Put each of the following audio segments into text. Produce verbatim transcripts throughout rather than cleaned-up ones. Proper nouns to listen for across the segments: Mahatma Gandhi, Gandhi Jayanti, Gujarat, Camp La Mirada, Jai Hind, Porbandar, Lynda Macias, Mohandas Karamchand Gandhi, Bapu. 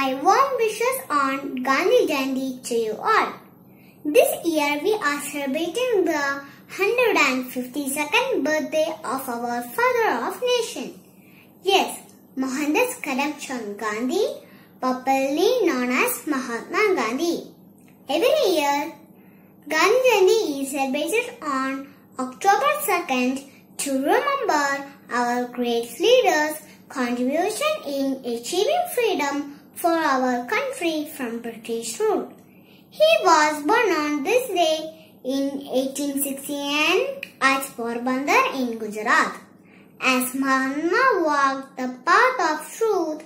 My warm wishes on Gandhi Jayanti to you all. This year we are celebrating the one hundred fifty-second birthday of our father of nation. Yes, Mohandas Karamchand Gandhi, popularly known as Mahatma Gandhi. Every year, Gandhi Jayanti is celebrated on October second to remember our great leaders' contribution in achieving freedom for our country from British rule. He was born on this day in eighteen sixty-nine at Porbandar in Gujarat. As Mahatma walked the path of truth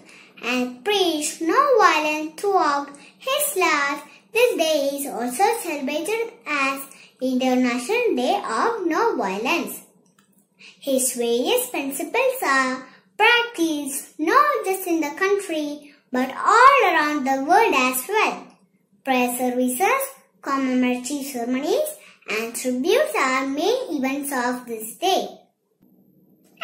and preached no violence throughout his life, this day is also celebrated as International Day of No Violence. His various principles are practiced not just in the country but all around the world as well. Prayer services, commemorative ceremonies and tributes are main events of this day.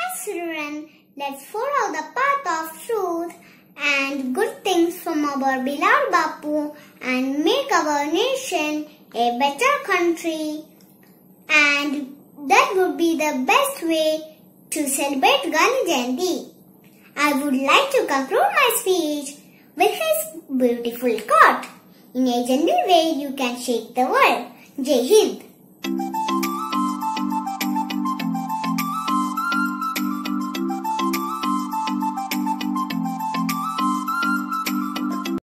As children, let's follow the path of truth and good things from our beloved Bapu and make our nation a better country. And that would be the best way to celebrate Gandhi Jayanti. I would like to conclude my speech with his beautiful quote. In a gentle way, you can shake the world. Jai Hind.